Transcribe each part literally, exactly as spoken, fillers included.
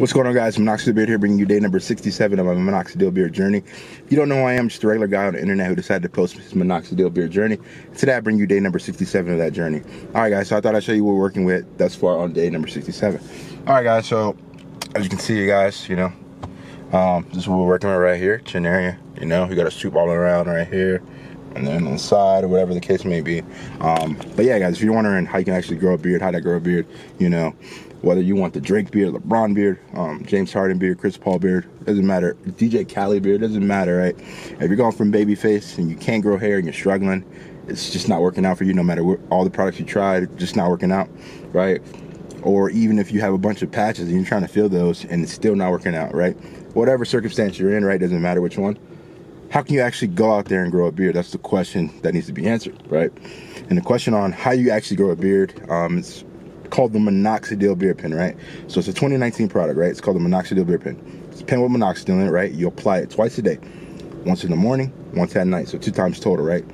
What's going on, guys? Minoxidil Beard here, bringing you day number sixty-seven of my Minoxidil Beard journey. If you don't know who I am, just a regular guy on the internet who decided to post his Minoxidil Beard journey. Today, I bring you day number sixty-seven of that journey. All right, guys, so I thought I'd show you what we're working with thus far on day number sixty-seven. All right, guys, so as you can see, you guys, you know, um, this is what we're working with right here, chin area. You know, we got a swoop all around right here, and then on the side or whatever the case may be. Um, but yeah, guys, if you're wondering how you can actually grow a beard, how to grow a beard, you know, whether you want the Drake beard, LeBron beard, um, James Harden beard, Chris Paul beard, doesn't matter. D J Khaled beard, doesn't matter, right? If you're going from baby face and you can't grow hair and you're struggling, it's just not working out for you no matter what, all the products you tried, just not working out, right? Or even if you have a bunch of patches and you're trying to fill those and it's still not working out, right? Whatever circumstance you're in, right, doesn't matter which one. How can you actually go out there and grow a beard? That's the question that needs to be answered, right? And the question on how you actually grow a beard, um, it's called the Minoxidil Beard Pen, right? So it's a twenty nineteen product, right? It's called the Minoxidil Beard Pen. It's a pen with minoxidil in it, right? You apply it twice a day, once in the morning, once at night, so two times total, right?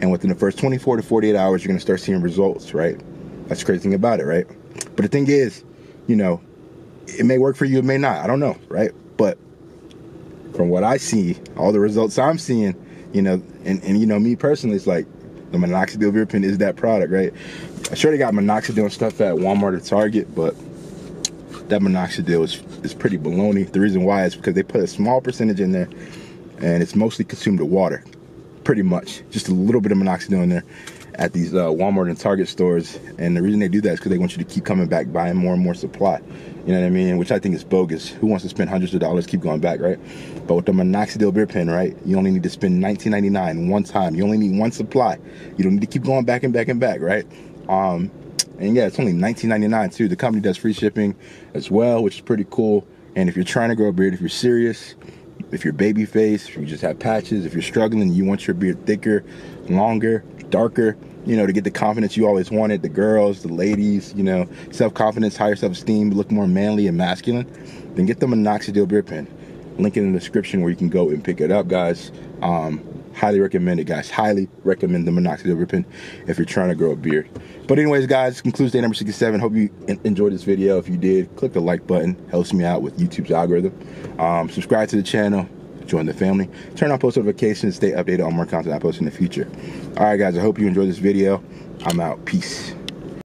And within the first twenty-four to forty-eight hours, you're gonna start seeing results, right? That's the crazy thing about it, right? But the thing is, you know, it may work for you, it may not, I don't know, right? But from what I see, all the results I'm seeing, you know, and, and you know, me personally, it's like the Minoxidil Beard Pen is that product, right? I sure they got minoxidil and stuff at Walmart or Target, but that minoxidil is, is pretty baloney. The reason why is because they put a small percentage in there and it's mostly consumed with water, pretty much. Just a little bit of minoxidil in there at these uh, Walmart and Target stores. And the reason they do that is because they want you to keep coming back, buying more and more supply. You know what I mean? Which I think is bogus. Who wants to spend hundreds of dollars, keep going back, right? But with the Minoxidil Beard Pen, right, you only need to spend nineteen ninety-nine one time. You only need one supply. You don't need to keep going back and back and back, right? Um, and yeah, it's only nineteen ninety-nine too. The company does free shipping as well, which is pretty cool. And if you're trying to grow a beard, if you're serious, if you're baby face, if you just have patches, if you're struggling, you want your beard thicker, longer, darker, you know, to get the confidence you always wanted, the girls, the ladies, you know, self-confidence, higher self-esteem, look more manly and masculine, then get the Minoxidil Beard Pen. Link in the description where you can go and pick it up, guys. Um, highly recommend it, guys. Highly recommend the Minoxidil Beard Pen if you're trying to grow a beard. But anyways, guys, this concludes day number sixty-seven. Hope you enjoyed this video. If you did, click the like button. Helps me out with YouTube's algorithm. Um, subscribe to the channel. Join the family. Turn on post notifications. Stay updated on more content I post in the future. All right, guys, I hope you enjoyed this video. I'm out. Peace.